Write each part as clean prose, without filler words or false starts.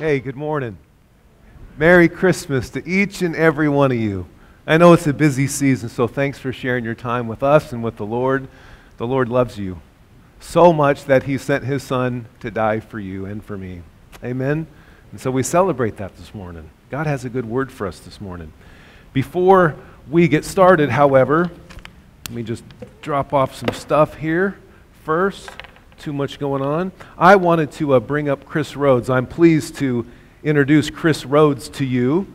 Hey, good morning. Merry Christmas to each and every one of you. I know it's a busy season, so thanks for sharing your time with us and with the Lord. The Lord loves you so much that He sent His Son to die for you and for me. Amen? And so we celebrate that this morning. God has a good word for us this morning. Before we get started, however, let me just drop off some stuff here first. Too much going on. I wanted to bring up Chris Rhodes. I'm pleased to introduce Chris Rhodes to you.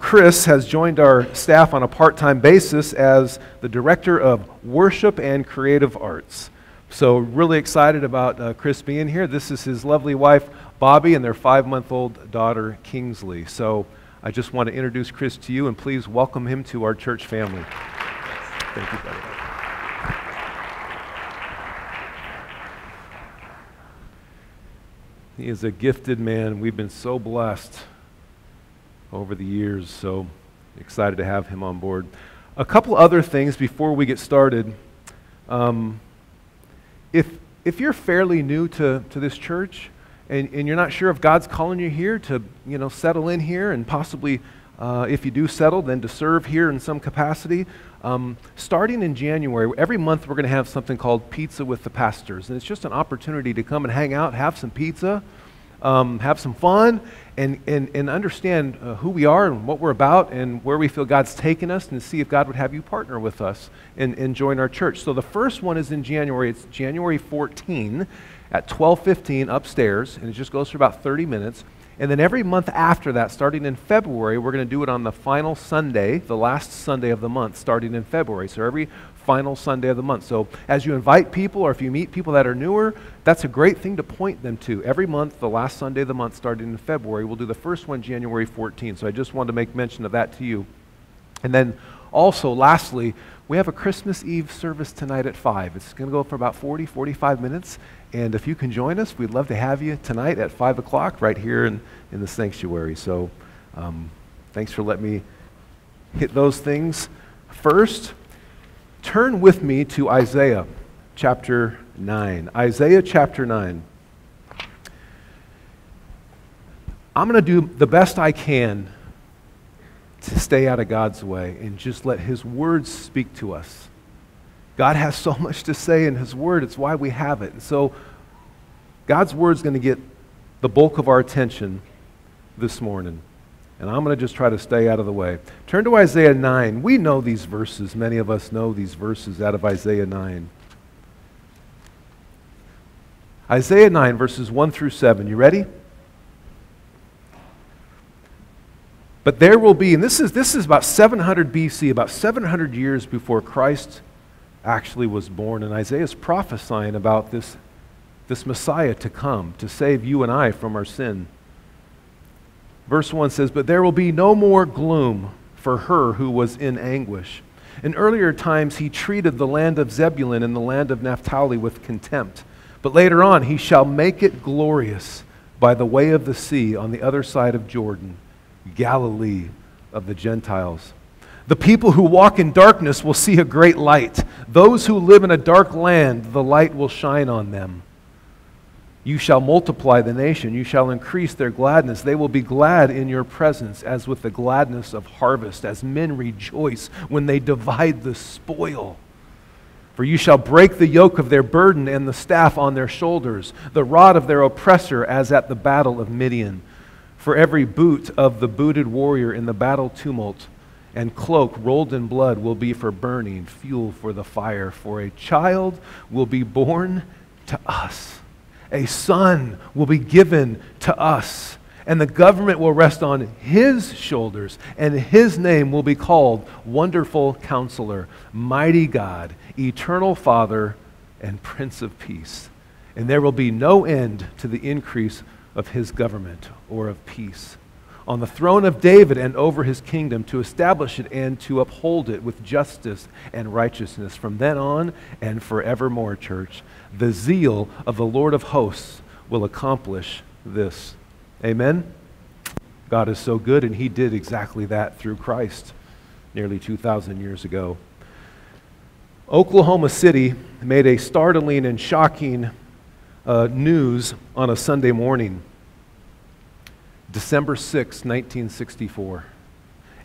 Chris has joined our staff on a part-time basis as the Director of Worship and Creative Arts. So really excited about Chris being here. This is his lovely wife, Bobbi, and their 5-month-old daughter, Kingsley. So I just want to introduce Chris to you, and please welcome him to our church family. Thank you, brother. He is a gifted man. We've been so blessed over the years, so excited to have him on board. A couple other things before we get started. If you're fairly new to this church and you're not sure if God's calling you here to, settle in here and possibly, if you do settle, then to serve here in some capacity, starting in January, every month we're going to have something called Pizza with the Pastors. And it's just an opportunity to come and hang out, have some pizza, have some fun, and understand who we are and what we're about and where we feel God's taken us, and see if God would have you partner with us and join our church. So the first one is in January. It's January 14 at 12:15 upstairs, and it just goes for about 30 minutes. And then every month after that, starting in February, we're going to do it on the final Sunday, the last Sunday of the month, starting in February. So every final Sunday of the month. So as you invite people, or if you meet people that are newer, that's a great thing to point them to. Every month, the last Sunday of the month, starting in February, we'll do the first one January 14. So I just wanted to make mention of that to you. And then also, lastly, we have a Christmas Eve service tonight at 5. It's going to go for about 40, 45 minutes. And if you can join us, we'd love to have you tonight at 5 o'clock right here in the sanctuary. So thanks for letting me hit those things first. Turn with me to Isaiah chapter 9. Isaiah chapter 9. I'm going to do the best I can to stay out of God's way and just let His words speak to us. God has so much to say in His Word. It's why we have it. And so God's Word's going to get the bulk of our attention this morning. And I'm going to just try to stay out of the way. Turn to Isaiah 9. We know these verses. Many of us know these verses out of Isaiah 9. Isaiah 9, verses 1 through 7. You ready? But there will be, and this is about 700 BC, about 700 years before Christ actually was born, and Isaiah's prophesying about this Messiah to come, to save you and I from our sin. Verse 1 says, "But there will be no more gloom for her who was in anguish. In earlier times he treated the land of Zebulun and the land of Naphtali with contempt, but later on he shall make it glorious by the way of the sea on the other side of Jordan, Galilee of the Gentiles. The people who walk in darkness will see a great light. Those who live in a dark land, the light will shine on them. You shall multiply the nation. You shall increase their gladness. They will be glad in your presence, as with the gladness of harvest, as men rejoice when they divide the spoil. For you shall break the yoke of their burden and the staff on their shoulders, the rod of their oppressor, as at the battle of Midian. For every boot of the booted warrior in the battle tumult and cloak rolled in blood will be for burning, fuel for the fire. For a child will be born to us. A son will be given to us. And the government will rest on His shoulders. And His name will be called Wonderful Counselor, Mighty God, Eternal Father, and Prince of Peace. And there will be no end to the increase of His government or of peace, on the throne of David and over His kingdom, to establish it and to uphold it with justice and righteousness from then on and forevermore." Church, the zeal of the Lord of hosts will accomplish this. Amen? God is so good, and He did exactly that through Christ nearly 2,000 years ago. Oklahoma City made a startling and shocking news on a Sunday morning. December 6, 1964.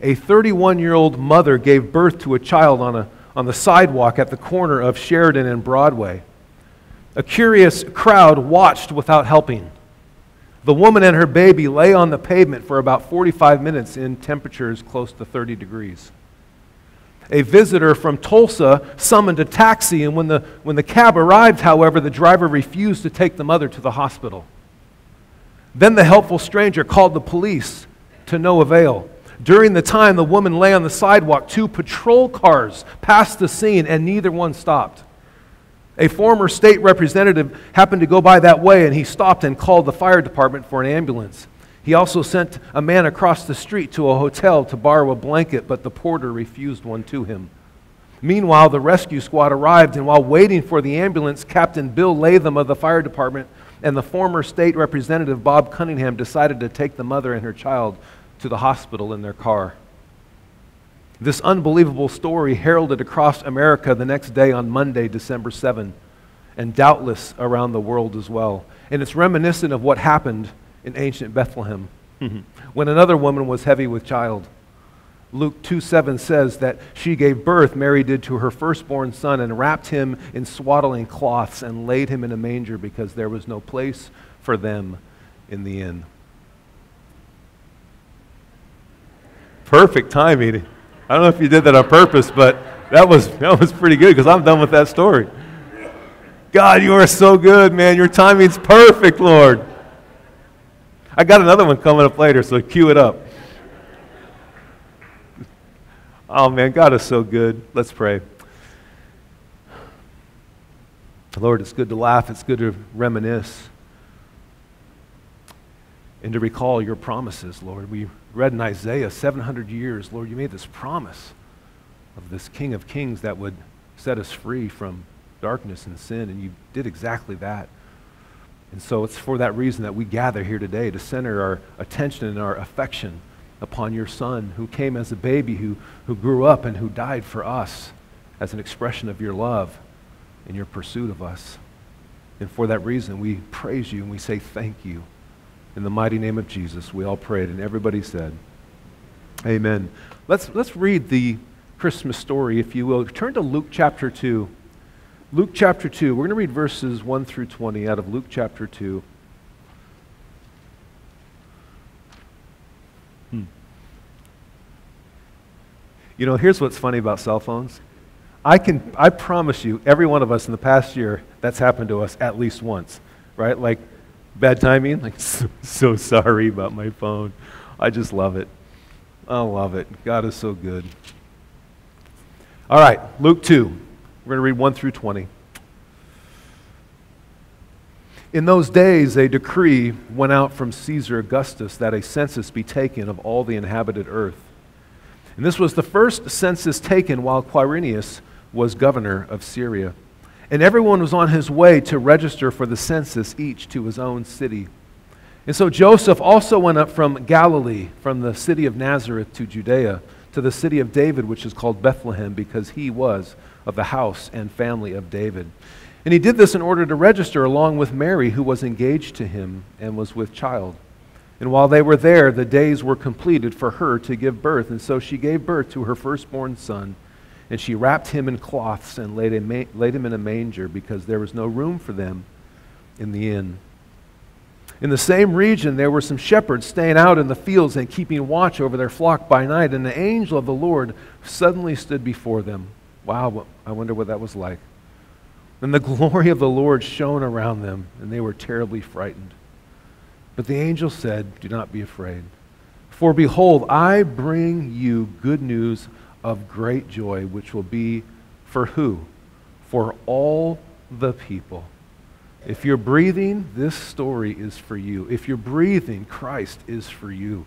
A 31-year-old mother gave birth to a child on the sidewalk at the corner of Sheridan and Broadway. A curious crowd watched without helping. The woman and her baby lay on the pavement for about 45 minutes in temperatures close to 30 degrees. A visitor from Tulsa summoned a taxi, and when the cab arrived, however, the driver refused to take the mother to the hospital. Then the helpful stranger called the police, to no avail. During the time the woman lay on the sidewalk, two patrol cars passed the scene and neither one stopped. A former state representative happened to go by that way, and he stopped and called the fire department for an ambulance. He also sent a man across the street to a hotel to borrow a blanket, but the porter refused one to him. Meanwhile, the rescue squad arrived, and while waiting for the ambulance, Captain Bill Latham of the fire department and the former state representative Bob Cunningham decided to take the mother and her child to the hospital in their car. This unbelievable story heralded across America the next day on Monday, December 7, and doubtless around the world as well. And it's reminiscent of what happened in ancient Bethlehem when another woman was heavy with child. Luke 2:7 says that she gave birth, Mary did, to her firstborn son, and wrapped him in swaddling cloths and laid him in a manger because there was no place for them in the inn. Perfect timing. I don't know if you did that on purpose, but that was pretty good, because I'm done with that story. God, you are so good, man. Your timing's perfect, Lord. I got another one coming up later, so cue it up. Oh, man, God is so good. Let's pray. Lord, it's good to laugh. It's good to reminisce and to recall your promises, Lord. We read in Isaiah, 700 years, Lord, you made this promise of this King of Kings that would set us free from darkness and sin, and you did exactly that. And so it's for that reason that we gather here today, to center our attention and our affection upon your Son, who came as a baby, who grew up and who died for us as an expression of your love and your pursuit of us. And for that reason, we praise you and we say thank you. In the mighty name of Jesus, we all prayed, and everybody said, amen. Let's read the Christmas story, if you will. Turn to Luke chapter 2. Luke chapter 2. We're going to read verses 1 through 20 out of Luke chapter 2. You know, here's what's funny about cell phones. I promise you, every one of us in the past year, that's happened to us at least once, right? Like, bad timing, like, so sorry about my phone. I just love it. I love it. God is so good. All right, Luke 2. We're going to read 1 through 20. In those days, a decree went out from Caesar Augustus that a census be taken of all the inhabited earth. And this was the first census taken while Quirinius was governor of Syria. And everyone was on his way to register for the census, each to his own city. And so Joseph also went up from Galilee, from the city of Nazareth to Judea, to the city of David, which is called Bethlehem, because he was of the house and family of David. And he did this in order to register along with Mary, who was engaged to him and was with child. And while they were there, the days were completed for her to give birth. And so she gave birth to her firstborn son. And she wrapped him in cloths and laid him in a manger, because there was no room for them in the inn. In the same region, there were some shepherds staying out in the fields and keeping watch over their flock by night. And the angel of the Lord suddenly stood before them. Wow, I wonder what that was like. And the glory of the Lord shone around them, and they were terribly frightened. But the angel said, "Do not be afraid. For behold, I bring you good news of great joy, which will be for who? For all the people." If you're breathing, this story is for you. If you're breathing, Christ is for you.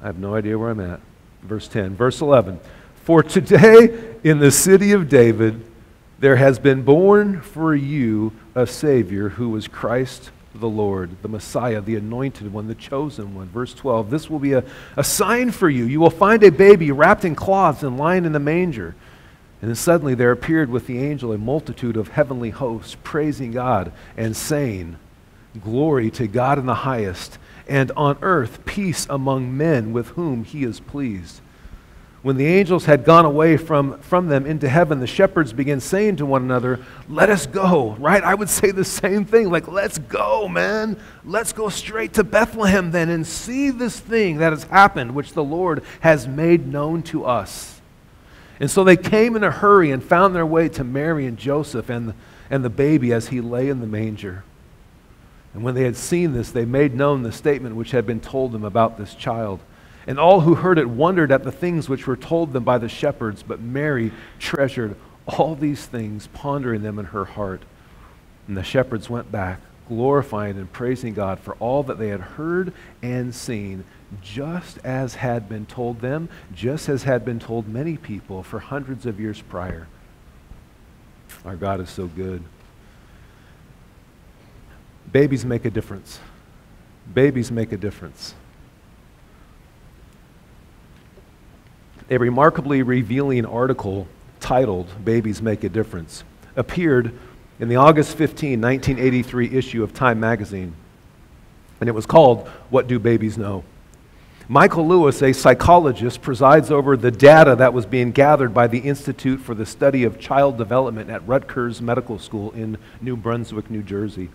I have no idea where I'm at. Verse 10. Verse 11. For today in the city of David there has been born for you a Savior, who is Christ the Lord, the Messiah, the Anointed One, the Chosen One. Verse 12, this will be a sign for you. You will find a baby wrapped in cloths and lying in a manger. And then suddenly there appeared with the angel a multitude of heavenly hosts, praising God and saying, Glory to God in the highest, and on earth peace among men with whom he is pleased. When the angels had gone away from them into heaven, the shepherds began saying to one another, let us go, right? I would say the same thing, like, let's go, man. Let's go straight to Bethlehem then and see this thing that has happened, which the Lord has made known to us. And so they came in a hurry and found their way to Mary and Joseph and the baby as he lay in the manger. And when they had seen this, they made known the statement which had been told them about this child. And all who heard it wondered at the things which were told them by the shepherds, but Mary treasured all these things, pondering them in her heart. And the shepherds went back, glorifying and praising God for all that they had heard and seen, just as had been told them, just as had been told many people for hundreds of years prior. Our God is so good. Babies make a difference. Babies make a difference. A remarkably revealing article titled Babies Make a Difference appeared in the August 15, 1983 issue of Time magazine, and it was called What Do Babies Know? Michael Lewis, a psychologist, presides over the data that was being gathered by the Institute for the Study of Child Development at Rutgers Medical School in New Brunswick, New Jersey.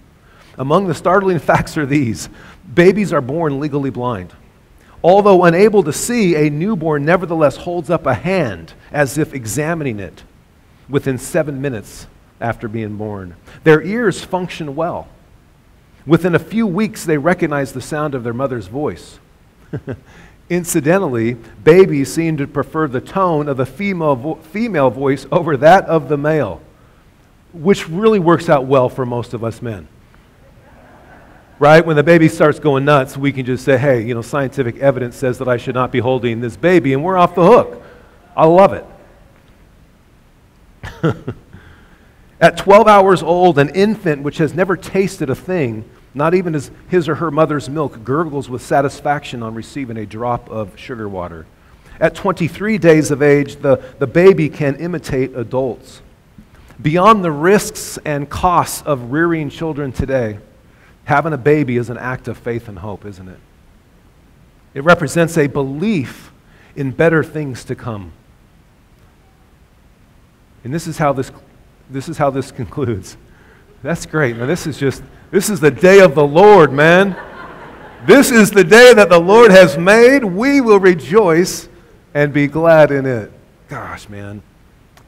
Among the startling facts are these: babies are born legally blind. Although unable to see, a newborn nevertheless holds up a hand as if examining it within 7 minutes after being born. Their ears function well. Within a few weeks, they recognize the sound of their mother's voice. Incidentally, babies seem to prefer the tone of the female voice over that of the male, which really works out well for most of us men. Right? When the baby starts going nuts, we can just say, hey, you know, scientific evidence says that I should not be holding this baby, and we're off the hook. I love it. At 12 hours old, an infant which has never tasted a thing, not even his or her mother's milk, gurgles with satisfaction on receiving a drop of sugar water. At 23 days of age, the baby can imitate adults. Beyond the risks and costs of rearing children today, having a baby is an act of faith and hope, isn't it? It represents a belief in better things to come. And this is how this concludes. That's great. Now this is the day of the Lord, man. This is the day that the Lord has made. We will rejoice and be glad in it. Gosh, man.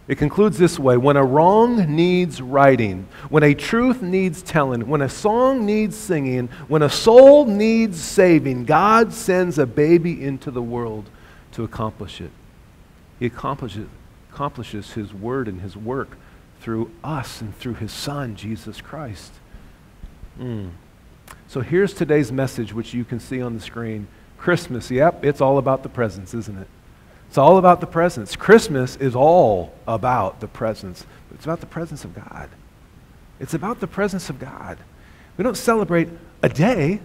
It concludes this way: when a wrong needs righting, when a truth needs telling, when a song needs singing, when a soul needs saving, God sends a baby into the world to accomplish it. He accomplishes His word and His work through us and through His Son, Jesus Christ. So here's today's message, which you can see on the screen. Christmas, yep, it's all about the presents, isn't it? It's all about the presence. Christmas is all about the presence. It's about the presence of God. It's about the presence of God. We don't celebrate a day.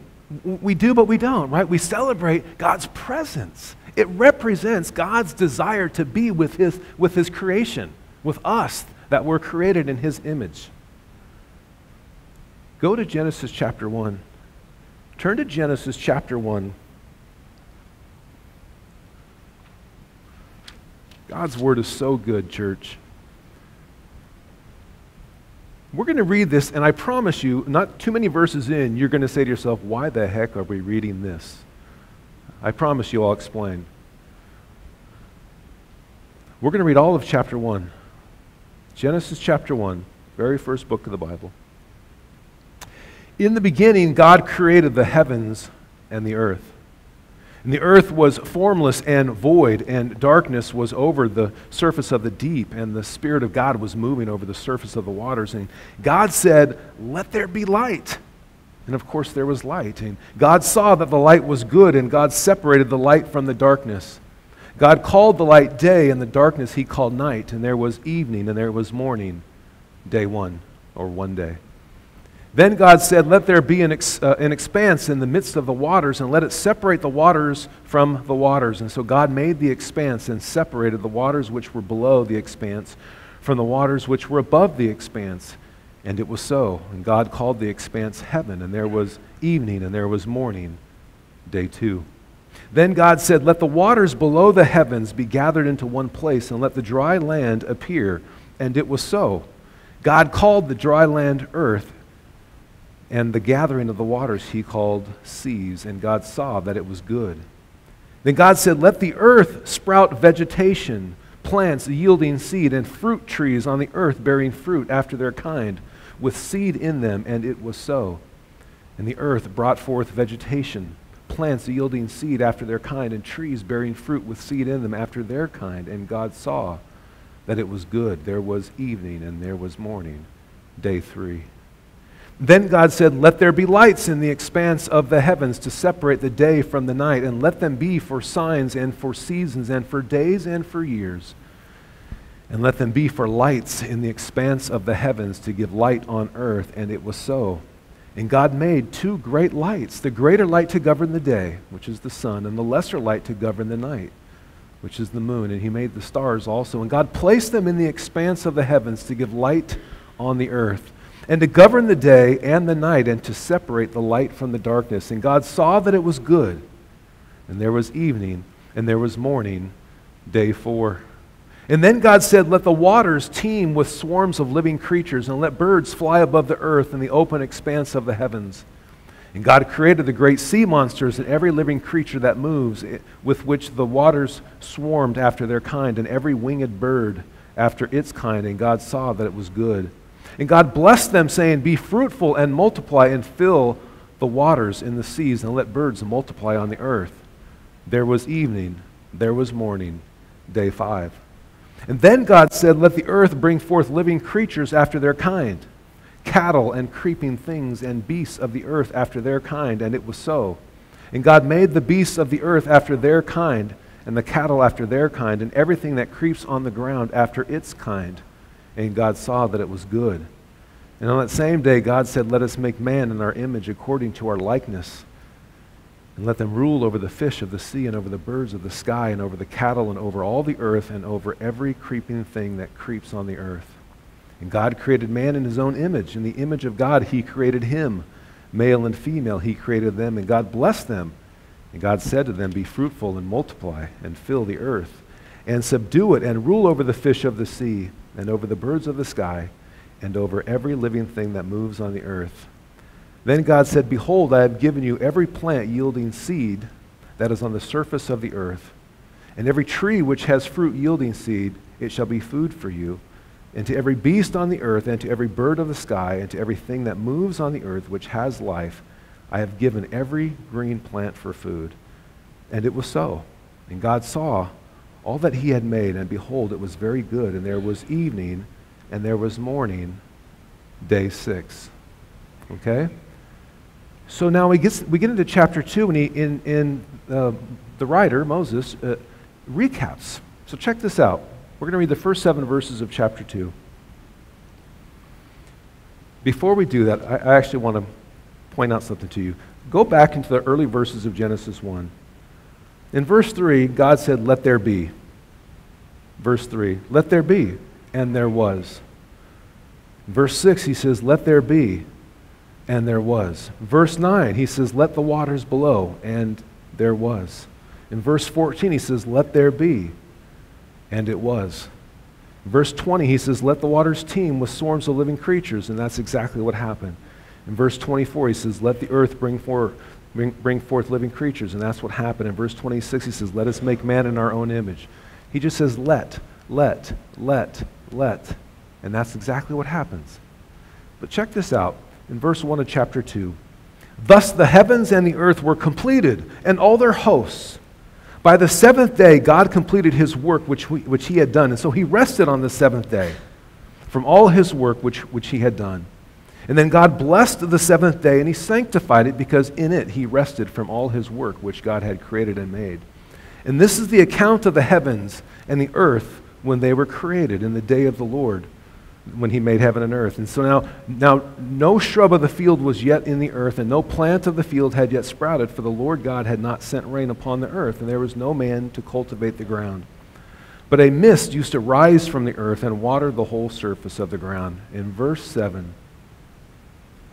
We do, but we don't, right? We celebrate God's presence. It represents God's desire to be with His creation, with us that were created in His image. Go to Genesis chapter 1. Turn to Genesis chapter 1. God's word is so good, church. We're going to read this, and I promise you, not too many verses in, you're going to say to yourself, why the heck are we reading this? I promise you, I'll explain. We're going to read all of chapter 1. Genesis chapter 1, very first book of the Bible. In the beginning, God created the heavens and the earth. And the earth was formless and void, and darkness was over the surface of the deep, and the Spirit of God was moving over the surface of the waters. And God said, let there be light. And of course there was light. And God saw that the light was good, and God separated the light from the darkness. God called the light day, and the darkness He called night. And there was evening, and there was morning, day one, or one day. Then God said, let there be an expanse in the midst of the waters, and let it separate the waters from the waters. And so God made the expanse and separated the waters which were below the expanse from the waters which were above the expanse. And it was so. And God called the expanse heaven, and there was evening, and there was morning, day two. Then God said, let the waters below the heavens be gathered into one place, and let the dry land appear. And it was so. God called the dry land earth, and the gathering of the waters he called seas. And God saw that it was good. Then God said, let the earth sprout vegetation, plants yielding seed, and fruit trees on the earth bearing fruit after their kind, with seed in them. And it was so. And the earth brought forth vegetation, plants yielding seed after their kind, and trees bearing fruit with seed in them after their kind. And God saw that it was good. There was evening, and there was morning, day three. Then God said, let there be lights in the expanse of the heavens to separate the day from the night, and let them be for signs and for seasons and for days and for years. And let them be for lights in the expanse of the heavens to give light on earth. And it was so. And God made two great lights, the greater light to govern the day, which is the sun, and the lesser light to govern the night, which is the moon. And he made the stars also. And God placed them in the expanse of the heavens to give light on the earth, and to govern the day and the night, and to separate the light from the darkness. And God saw that it was good. And there was evening, and there was morning, day four. And then God said, let the waters teem with swarms of living creatures, and let birds fly above the earth in the open expanse of the heavens. And God created the great sea monsters and every living creature that moves, with which the waters swarmed after their kind, and every winged bird after its kind. And God saw that it was good. And God blessed them, saying, be fruitful and multiply, and fill the waters in the seas, and let birds multiply on the earth. There was evening, there was morning, day five. And then God said, let the earth bring forth living creatures after their kind, cattle and creeping things and beasts of the earth after their kind. And it was so. And God made the beasts of the earth after their kind, and the cattle after their kind, and everything that creeps on the ground after its kind. And God saw that it was good. And on that same day, God said, let us make man in our image according to our likeness, and let them rule over the fish of the sea, and over the birds of the sky, and over the cattle, and over all the earth, and over every creeping thing that creeps on the earth. And God created man in his own image. In the image of God, he created him. Male and female, he created them. And God blessed them. And God said to them, be fruitful and multiply, and fill the earth, and subdue it, and rule over the fish of the sea, and over the birds of the sky, and over every living thing that moves on the earth. Then God said, behold, I have given you every plant yielding seed that is on the surface of the earth, and every tree which has fruit yielding seed. It shall be food for you. And to every beast on the earth, and to every bird of the sky, and to everything that moves on the earth which has life, I have given every green plant for food. And it was so. And God saw all that he had made, and behold, it was very good. And there was evening, and there was morning, day six. Okay? So now we get into chapter 2, and the writer, Moses, recaps. So check this out. We're going to read the first 7 verses of chapter 2. Before we do that, I actually want to point out something to you. Go back into the early verses of Genesis 1. In verse 3, God said, let there be. Verse 3, let there be, and there was. Verse 6, he says, let there be, and there was. Verse 9, he says, let the waters below, and there was. In verse 14, he says, let there be, and it was. Verse 20, he says, let the waters teem with swarms of living creatures, and that's exactly what happened. In verse 24, he says, let the earth bring forth living creatures, and that's what happened. In verse 26, he says, let us make man in our own image. He just says, let, and that's exactly what happens. But check this out. In verse 1 of chapter 2, thus the heavens and the earth were completed, and all their hosts. By the seventh day, God completed his work which he had done, and so he rested on the seventh day from all his work which he had done. And then God blessed the seventh day, and he sanctified it, because in it he rested from all his work which God had created and made. And this is the account of the heavens and the earth when they were created, in the day of the Lord, when he made heaven and earth. And so now no shrub of the field was yet in the earth, and no plant of the field had yet sprouted, for the Lord God had not sent rain upon the earth, and there was no man to cultivate the ground. But a mist used to rise from the earth and water the whole surface of the ground. In verse 7,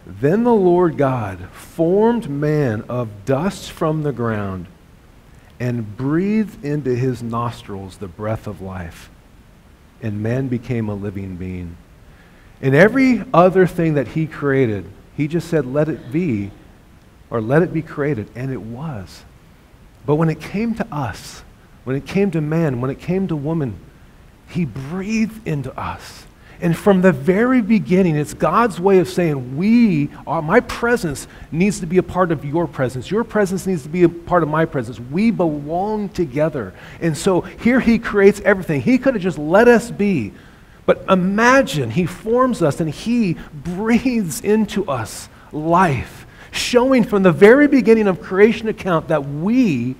Then the Lord God formed man of dust from the ground and breathed into his nostrils the breath of life, and man became a living being. And every other thing that he created, he just said, let it be, or let it be created, and it was. But when it came to us, when it came to man, when it came to woman, he breathed into us. And from the very beginning, it's God's way of saying, my presence needs to be a part of your presence. Your presence needs to be a part of my presence. We belong together. And so here he creates everything. He could have just let us be. But imagine, he forms us and he breathes into us life, showing from the very beginning of creation account that we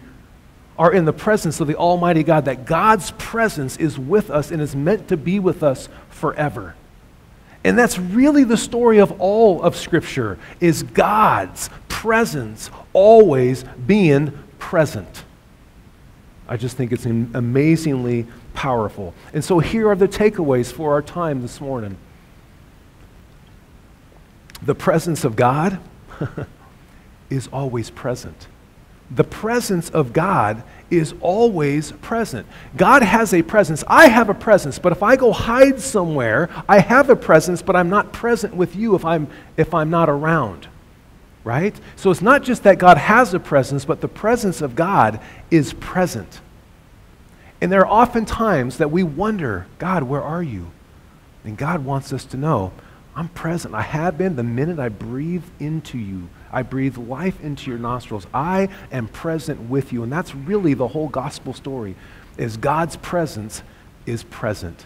are in the presence of the Almighty God, that God's presence is with us and is meant to be with us forever. And that's really the story of all of Scripture, is God's presence always being present. I just think it's amazingly powerful. And so here are the takeaways for our time this morning. The presence of God is always present. The presence of God is always present. God has a presence. I have a presence, but if I go hide somewhere, I have a presence, but I'm not present with you if I'm not around, right? So it's not just that God has a presence, but the presence of God is present. And there are often times that we wonder, God, where are you? And God wants us to know, I'm present. I have been the minute I breathe into you. I breathe life into your nostrils. I am present with you. And that's really the whole gospel story, is God's presence is present.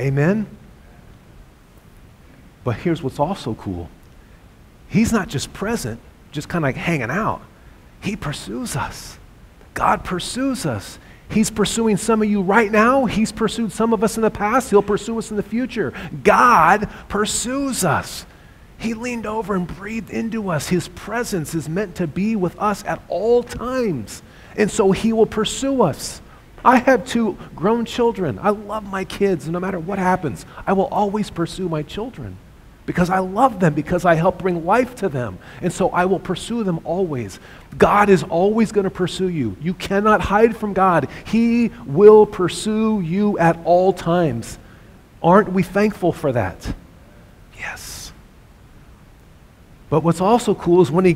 Amen? But here's what's also cool. He's not just present, just kind of like hanging out. He pursues us. God pursues us. He's pursuing some of you right now. He's pursued some of us in the past. He'll pursue us in the future. God pursues us. He leaned over and breathed into us. His presence is meant to be with us at all times. And so he will pursue us. I have 2 grown children. I love my kids. No matter what happens, I will always pursue my children because I love them, because I help bring life to them. And so I will pursue them always. God is always going to pursue you. You cannot hide from God. He will pursue you at all times. Aren't we thankful for that? Yes. But what's also cool is when he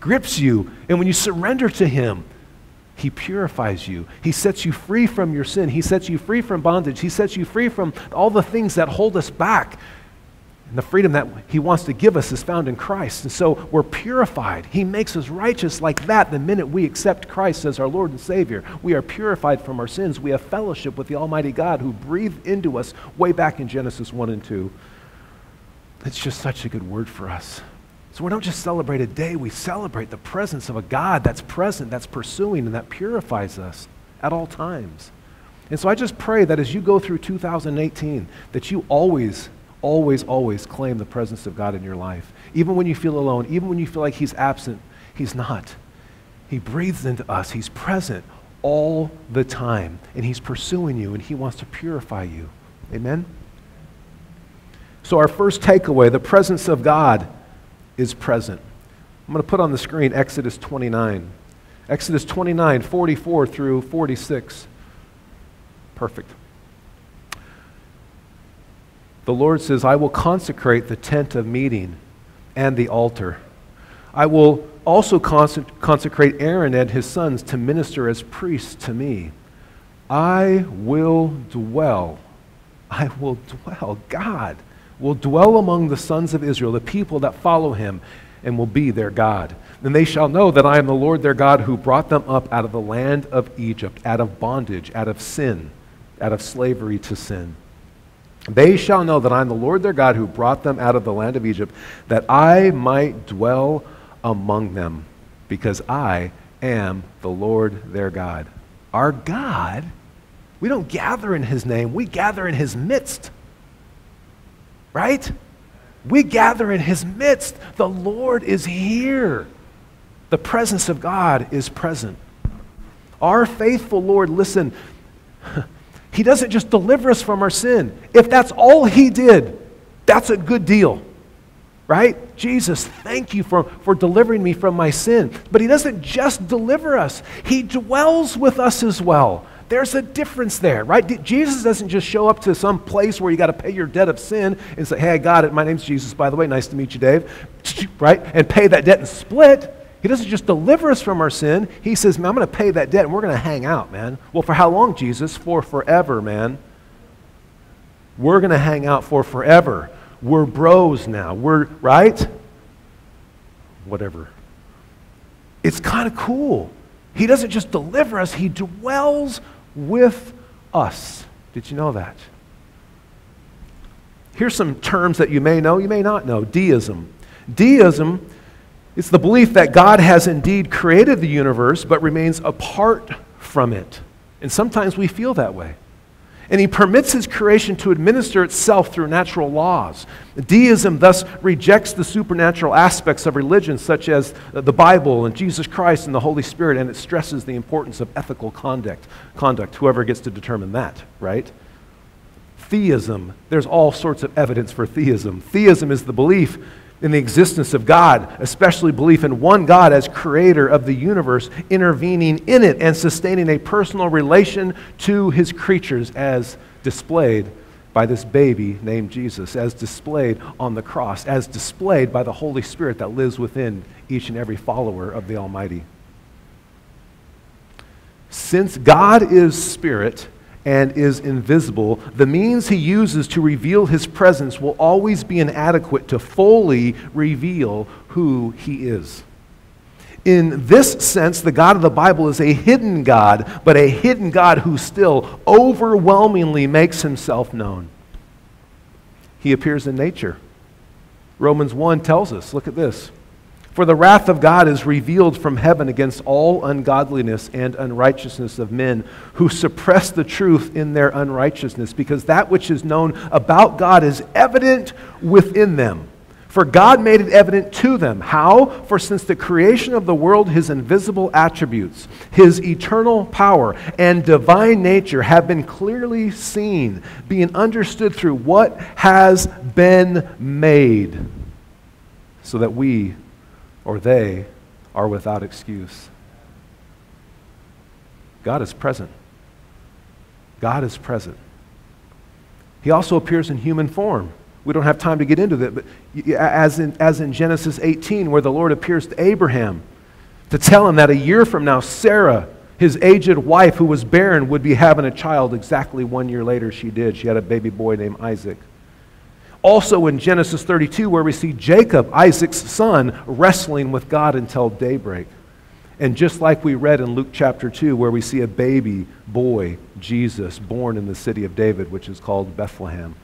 grips you and when you surrender to him, he purifies you. He sets you free from your sin. He sets you free from bondage. He sets you free from all the things that hold us back. And the freedom that he wants to give us is found in Christ. And so we're purified. He makes us righteous like that the minute we accept Christ as our Lord and Savior. We are purified from our sins. We have fellowship with the Almighty God who breathed into us way back in Genesis 1 and 2. It's just such a good word for us. So we don't just celebrate a day. We celebrate the presence of a God that's present, that's pursuing, and that purifies us at all times. And so I just pray that as you go through 2018, that you always claim the presence of God in your life. Even when you feel alone, even when you feel like he's absent, he's not. He breathes into us. He's present all the time, and he's pursuing you, and he wants to purify you. Amen? So our first takeaway, the presence of God is present. I'm going to put on the screen Exodus 29. Exodus 29, 44 through 46. Perfect. The Lord says, I will consecrate the tent of meeting and the altar. I will also consecrate Aaron and his sons to minister as priests to me. I will dwell. God will dwell among the sons of Israel, the people that follow him, and will be their God. Then they shall know that I am the Lord their God who brought them up out of the land of Egypt, out of bondage, out of sin, out of slavery to sin. They shall know that I am the Lord their God who brought them out of the land of Egypt, that I might dwell among them, because I am the Lord their God. Our God, we don't gather in his name, we gather in his midst. Right? We gather in his midst. The Lord is here. The presence of God is present. Our faithful Lord, listen, he doesn't just deliver us from our sin. If that's all he did, that's a good deal, right? Jesus, thank you for delivering me from my sin. But he doesn't just deliver us. He dwells with us as well. There's a difference there, right? Jesus doesn't just show up to some place where you got to pay your debt of sin and say, hey, I got it. My name's Jesus, by the way. Nice to meet you, Dave, right? And pay that debt and split. He doesn't just deliver us from our sin. He says, man, I'm going to pay that debt and we're going to hang out, man. Well, for how long, Jesus? For forever, man. We're going to hang out for forever. We're bros now. We're, right? Whatever. It's kind of cool. He doesn't just deliver us. He dwells with us. Did you know that? Here's some terms that you may know, you may not know. Deism. Deism is the belief that God has indeed created the universe but remains apart from it. And sometimes we feel that way. And he permits his creation to administer itself through natural laws. Deism thus rejects the supernatural aspects of religion, such as the Bible and Jesus Christ and the Holy Spirit, and it stresses the importance of ethical conduct, whoever gets to determine that, right? Theism, there's all sorts of evidence for theism. Theism is the belief in the existence of God, especially belief in one God as creator of the universe, intervening in it and sustaining a personal relation to his creatures as displayed by this baby named Jesus, as displayed on the cross, as displayed by the Holy Spirit that lives within each and every follower of the Almighty. Since God is spirit and is invisible, the means he uses to reveal his presence will always be inadequate to fully reveal who he is. In this sense, the God of the Bible is a hidden God, but a hidden God who still overwhelmingly makes himself known. He appears in nature. Romans 1 tells us, look at this. For the wrath of God is revealed from heaven against all ungodliness and unrighteousness of men who suppress the truth in their unrighteousness, because that which is known about God is evident within them. For God made it evident to them. How? For since the creation of the world, his invisible attributes, his eternal power, and divine nature have been clearly seen, being understood through what has been made, so that we, or they, are without excuse. God is present. God is present. He also appears in human form. We don't have time to get into that, but as in Genesis 18, where the Lord appears to Abraham to tell him that a year from now, Sarah, his aged wife who was barren, would be having a child. Exactly 1 year later, she did. She had a baby boy named Isaac. Also in Genesis 32, where we see Jacob, Isaac's son, wrestling with God until daybreak. And just like we read in Luke chapter 2, where we see a baby boy, Jesus, born in the city of David, which is called Bethlehem.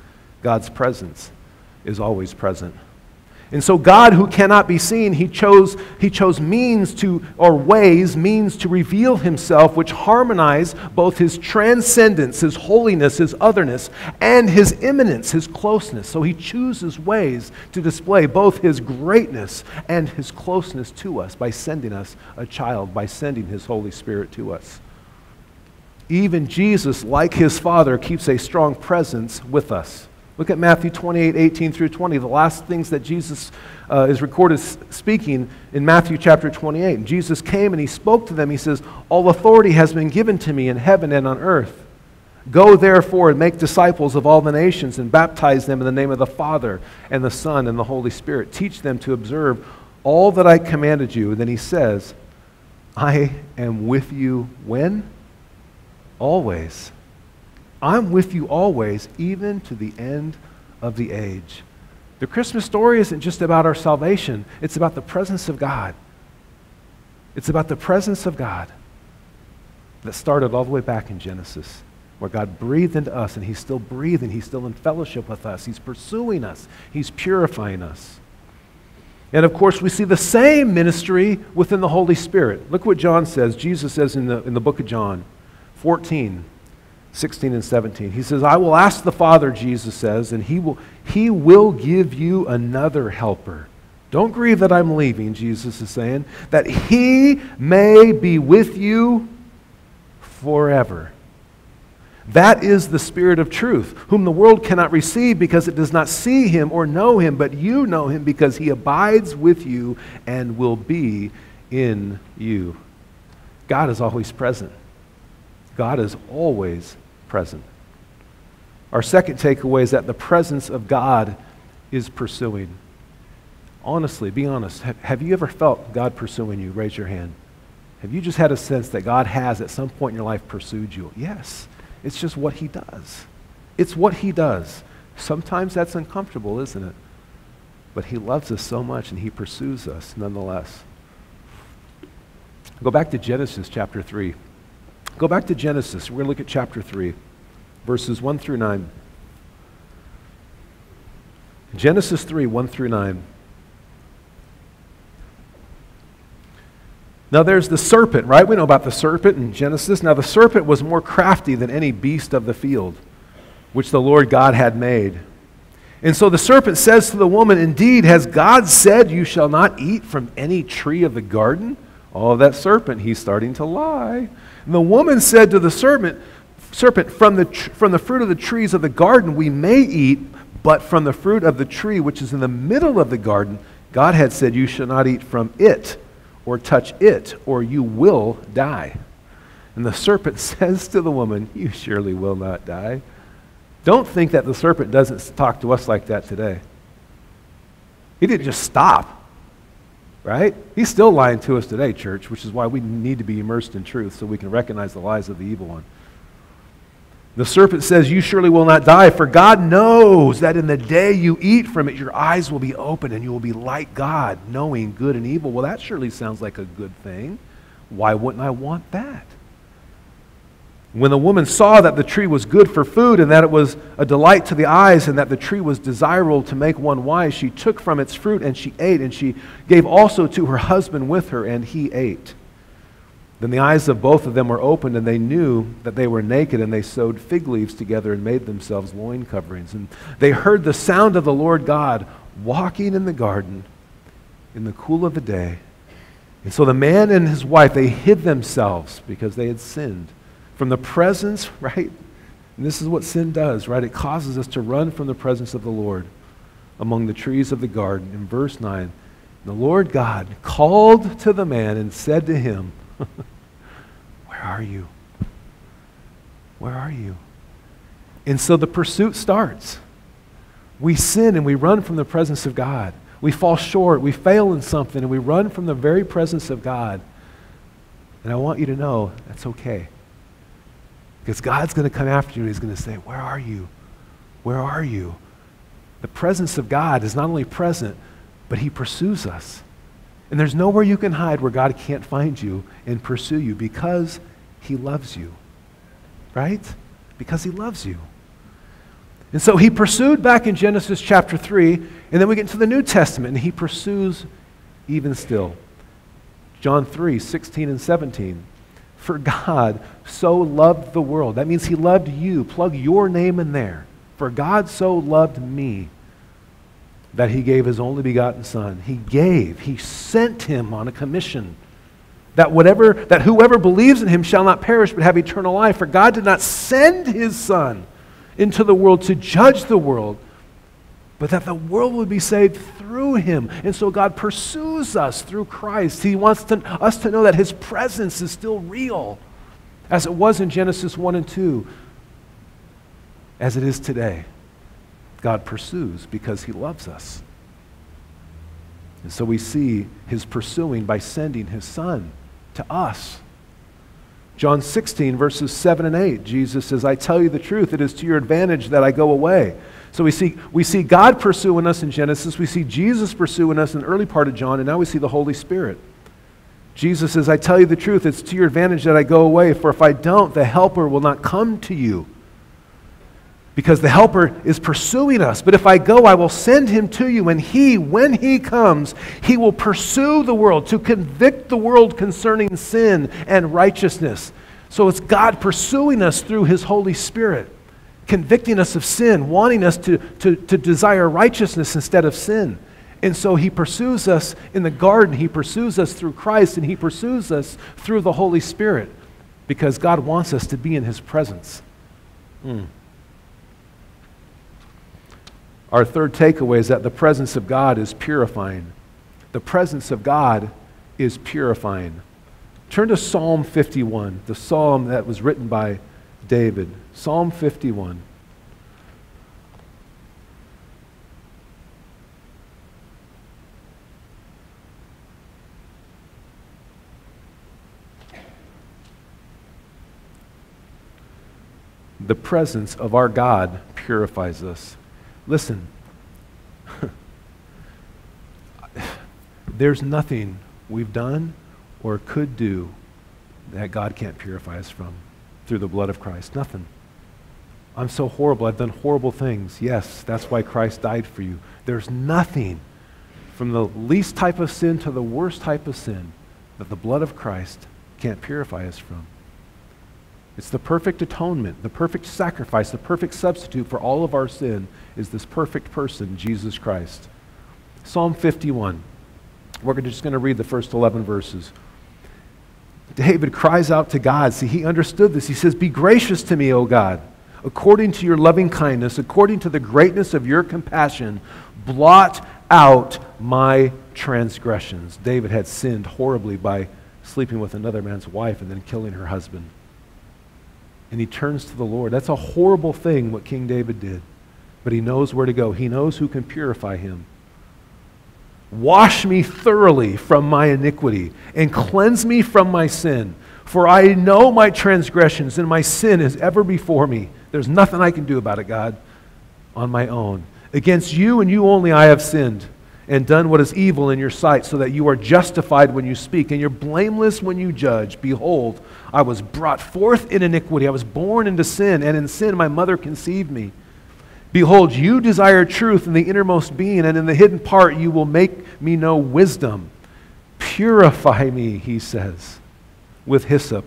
God's presence is always present. And so God, who cannot be seen, he chose means to reveal himself, which harmonize both his transcendence, his holiness, his otherness, and his immanence, his closeness. So he chooses ways to display both his greatness and his closeness to us by sending us a child, by sending his Holy Spirit to us. Even Jesus, like his Father, keeps a strong presence with us. Look at Matthew 28:18-20, the last things that Jesus is recorded speaking in Matthew chapter 28. And Jesus came and he spoke to them. He says, all authority has been given to me in heaven and on earth. Go therefore and make disciples of all the nations and baptize them in the name of the Father and the Son and the Holy Spirit. Teach them to observe all that I commanded you. And then he says, I am with you when? Always. I'm with you always, even to the end of the age. The Christmas story isn't just about our salvation. It's about the presence of God. It's about the presence of God that started all the way back in Genesis, where God breathed into us, and he's still breathing. He's still in fellowship with us. He's pursuing us. He's purifying us. And of course, we see the same ministry within the Holy Spirit. Look what John says. Jesus says in the book of John 14, 16 and 17. He says, I will ask the Father, Jesus says, and he will give you another helper. Don't grieve that I'm leaving, Jesus is saying, that he may be with you forever. That is the Spirit of truth, whom the world cannot receive because it does not see him or know him, but you know him because he abides with you and will be in you. God is always present. God is always present. Our second takeaway is that the presence of God is pursuing. Honestly, be honest. Have you ever felt God pursuing you? Raise your hand. Have you just had a sense that God has at some point in your life pursued you? Yes. It's just what he does. It's what he does. Sometimes that's uncomfortable, isn't it? But he loves us so much and he pursues us nonetheless. Go back to Genesis chapter 3. Go back to Genesis. We're going to look at chapter 3, verses 1 through 9. Genesis 3, 1 through 9. Now there's the serpent, right? We know about the serpent in Genesis. Now the serpent was more crafty than any beast of the field, which the Lord God had made. And so the serpent says to the woman, "Indeed, has God said you shall not eat from any tree of the garden?" Oh, that serpent, he's starting to lie. And the woman said to the serpent, from the fruit of the trees of the garden we may eat, but from the fruit of the tree which is in the middle of the garden, God had said you shall not eat from it, or touch it, or you will die. And the serpent says to the woman, "You surely will not die." Don't think that the serpent doesn't talk to us like that today. He didn't just stop, right? He's still lying to us today, church, which is why we need to be immersed in truth so we can recognize the lies of the evil one. The serpent says, "You surely will not die, for God knows that in the day you eat from it, your eyes will be open and you will be like God, knowing good and evil." Well, that surely sounds like a good thing. Why wouldn't I want that? When the woman saw that the tree was good for food and that it was a delight to the eyes and that the tree was desirable to make one wise, she took from its fruit and she ate, and she gave also to her husband with her, and he ate. Then the eyes of both of them were opened, and they knew that they were naked, and they sewed fig leaves together and made themselves loin coverings. And they heard the sound of the Lord God walking in the garden in the cool of the day. And so the man and his wife, they hid themselves because they had sinned from the presence, right? And this is what sin does, right? It causes us to run from the presence of the Lord among the trees of the garden. In verse 9, the Lord God called to the man and said to him, "Where are you? Where are you?" And so the pursuit starts. We sin and we run from the presence of God. We fall short, we fail in something, and we run from the very presence of God. And I want you to know that's okay. Because God's going to come after you and he's going to say, "Where are you? Where are you?" The presence of God is not only present, but he pursues us. And there's nowhere you can hide where God can't find you and pursue you because he loves you, right? Because he loves you. And so he pursued back in Genesis chapter 3, and then we get into the New Testament, and he pursues even still. John 3, 16 and 17. For God so loved the world. That means he loved you. Plug your name in there. For God so loved me, that he gave his only begotten son. He sent him on a commission that whoever believes in him shall not perish but have eternal life. For God did not send his son into the world to judge the world, but that the world would be saved through him. And so God pursues us through Christ. He wants us to know that his presence is still real, as it was in Genesis 1 and 2, as it is today. God pursues because he loves us. And so we see his pursuing by sending his son to us. John 16, verses 7 and 8, Jesus says, "I tell you the truth, it is to your advantage that I go away." So we see God pursuing us in Genesis, we see Jesus pursuing us in the early part of John, and now we see the Holy Spirit. Jesus says, "I tell you the truth, it's to your advantage that I go away, for if I don't, the helper will not come to you." Because the helper is pursuing us. "But if I go, I will send him to you, and he, when he comes, he will pursue the world to convict the world concerning sin and righteousness." So it's God pursuing us through his Holy Spirit, convicting us of sin, wanting us to desire righteousness instead of sin. And so he pursues us in the garden, he pursues us through Christ, and he pursues us through the Holy Spirit because God wants us to be in his presence. Our third takeaway is that the presence of God is purifying. The presence of God is purifying. Turn to Psalm 51, the psalm that was written by David. Psalm 51. The presence of our God purifies us. Listen, there's nothing we've done or could do that God can't purify us from through the blood of Christ. Nothing. I'm so horrible. I've done horrible things. Yes, that's why Christ died for you. There's nothing from the least type of sin to the worst type of sin that the blood of Christ can't purify us from. It's the perfect atonement, the perfect sacrifice, the perfect substitute for all of our sin is this perfect person, Jesus Christ. Psalm 51. We're just going to read the first 11 verses. David cries out to God. See, he understood this. He says, "Be gracious to me, O God, according to your loving kindness, according to the greatness of your compassion, blot out my transgressions." David had sinned horribly by sleeping with another man's wife and then killing her husband. And he turns to the Lord. That's a horrible thing what King David did. But he knows where to go. He knows who can purify him. "Wash me thoroughly from my iniquity and cleanse me from my sin. For I know my transgressions and my sin is ever before me." There's nothing I can do about it, God, on my own. "Against you and you only I have sinned and done what is evil in your sight, so that you are justified when you speak, and you're blameless when you judge. Behold, I was brought forth in iniquity. I was born into sin, and in sin my mother conceived me. Behold, you desire truth in the innermost being, and in the hidden part you will make me know wisdom. Purify me," he says, "with hyssop,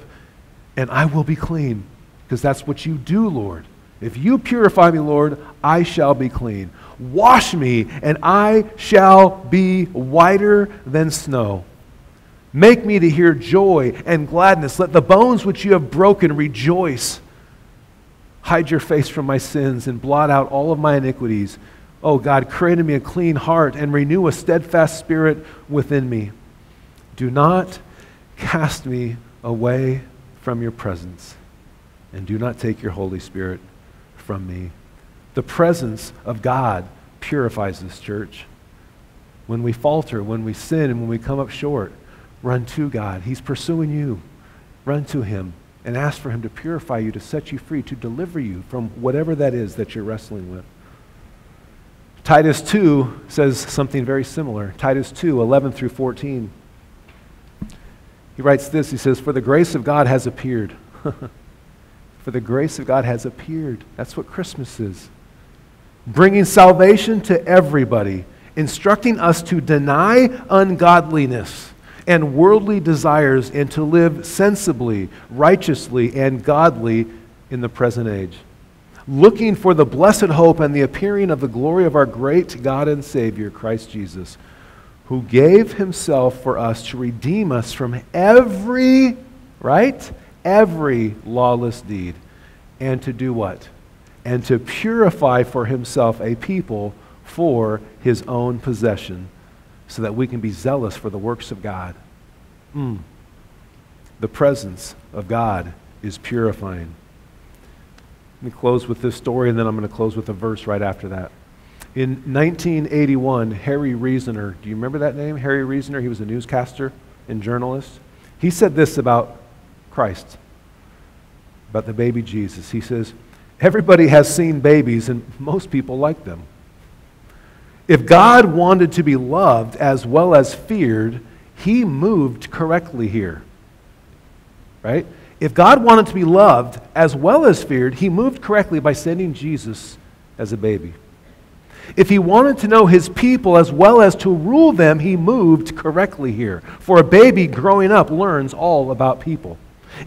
and I will be clean," because that's what you do, Lord. If you purify me, Lord, I shall be clean. "Wash me, and I shall be whiter than snow. Make me to hear joy and gladness. Let the bones which you have broken rejoice. Hide your face from my sins and blot out all of my iniquities. Oh God, create in me a clean heart and renew a steadfast spirit within me. Do not cast me away from your presence, and do not take your Holy Spirit from me." The presence of God purifies this church. When we falter, when we sin, and when we come up short, run to God. He's pursuing you. Run to Him and ask for Him to purify you, to set you free, to deliver you from whatever that is that you're wrestling with. Titus 2 says something very similar. Titus 2, 11 through 14. He writes this, he says, "For the grace of God has appeared." For the grace of God has appeared. That's what Christmas is. "Bringing salvation to everybody, instructing us to deny ungodliness and worldly desires and to live sensibly, righteously, and godly in the present age, looking for the blessed hope and the appearing of the glory of our great God and Savior, Christ Jesus, who gave Himself for us to redeem us from every," right? "every lawless deed, and to do what? And to purify for Himself a people for His own possession, so that we can be zealous for the works of God." The presence of God is purifying. Let me close with this story, and then I'm going to close with a verse right after that. In 1981, Harry Reasoner, do you remember that name? Harry Reasoner, he was a newscaster and journalist. He said this about Christ, about the baby Jesus. He says, "Everybody has seen babies, and most people like them. If God wanted to be loved as well as feared, He moved correctly here." Right? If God wanted to be loved as well as feared, He moved correctly by sending Jesus as a baby. If He wanted to know His people as well as to rule them, He moved correctly here. For a baby growing up learns all about people.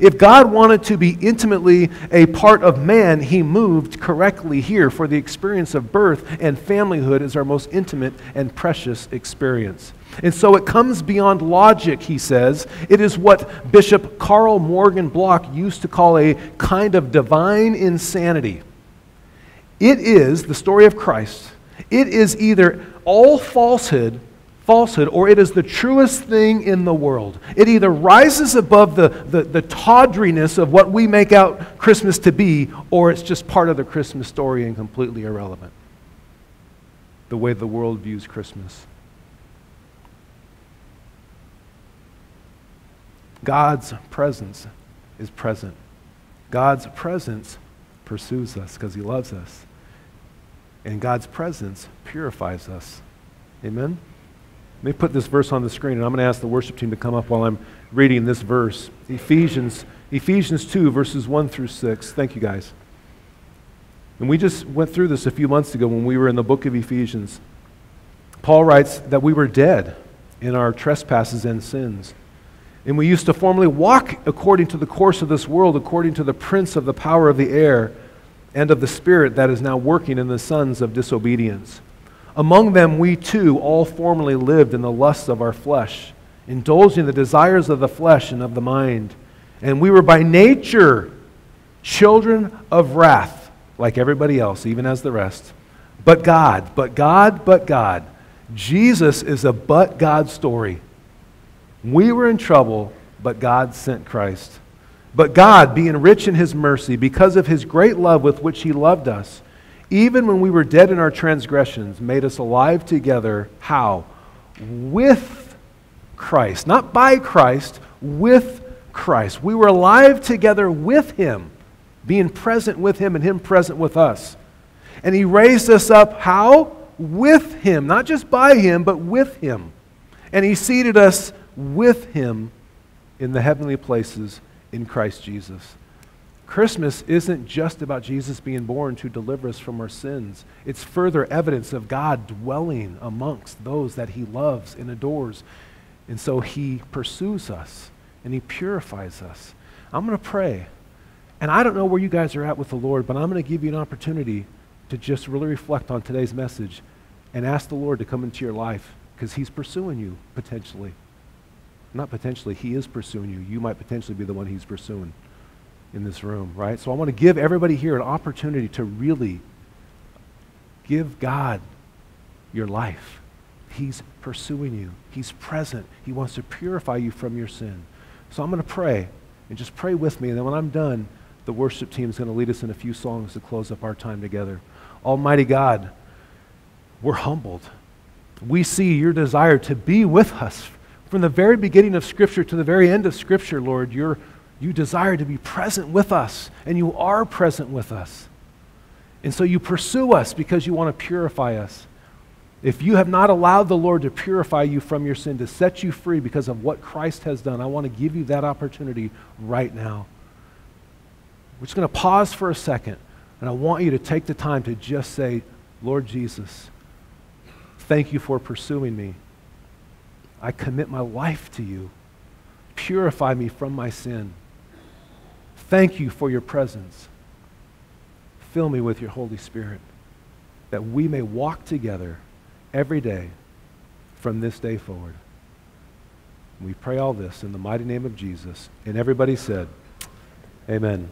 If God wanted to be intimately a part of man, he moved correctly here, for the experience of birth and familyhood is our most intimate and precious experience. And so it comes beyond logic, he says. It is what Bishop Carl Morgan Block used to call a kind of divine insanity. It is the story of Christ. It is either all falsehood, or it is the truest thing in the world. It either rises above the tawdriness of what we make out Christmas to be, or it's just part of the Christmas story and completely irrelevant. The way the world views Christmas. God's presence is present. God's presence pursues us because he loves us. And God's presence purifies us. Amen? Let me put this verse on the screen, and I'm going to ask the worship team to come up while I'm reading this verse. Ephesians 2, verses 1 through 6. Thank you, guys. And we just went through this a few months ago when we were in the book of Ephesians. Paul writes that we were dead in our trespasses and sins. And we used to formerly walk according to the course of this world, according to the prince of the power of the air, and of the spirit that is now working in the sons of disobedience. Among them we too all formerly lived in the lusts of our flesh, indulging the desires of the flesh and of the mind. And we were by nature children of wrath, like everybody else, even as the rest. But God. Jesus is a but God story. We were in trouble, but God sent Christ. But God, being rich in his mercy, because of his great love with which he loved us, even when we were dead in our transgressions, made us alive together. How? With Christ. Not by Christ, with Christ. We were alive together with him, being present with him and him present with us. And he raised us up, how? With him. Not just by him, but with him. And he seated us with him in the heavenly places in Christ Jesus. Christmas isn't just about Jesus being born to deliver us from our sins. It's further evidence of God dwelling amongst those that he loves and adores. And so he pursues us and he purifies us. I'm going to pray. And I don't know where you guys are at with the Lord, but I'm going to give you an opportunity to just really reflect on today's message and ask the Lord to come into your life, because he's pursuing you potentially. Not potentially, he is pursuing you. You might potentially be the one he's pursuing in this room, right? So I want to give everybody here an opportunity to really give God your life. He's pursuing you. He's present. He wants to purify you from your sin. So I'm going to pray, and just pray with me. And then when I'm done, the worship team is going to lead us in a few songs to close up our time together. Almighty God, we're humbled. We see your desire to be with us. From the very beginning of Scripture to the very end of Scripture, Lord, you desire to be present with us, and you are present with us. And so you pursue us because you want to purify us. If you have not allowed the Lord to purify you from your sin, to set you free because of what Christ has done, I want to give you that opportunity right now. We're just going to pause for a second, and I want you to take the time to just say, Lord Jesus, thank you for pursuing me. I commit my life to you. Purify me from my sin. Thank you for your presence. Fill me with your Holy Spirit, that we may walk together every day from this day forward. We pray all this in the mighty name of Jesus. And everybody said, Amen.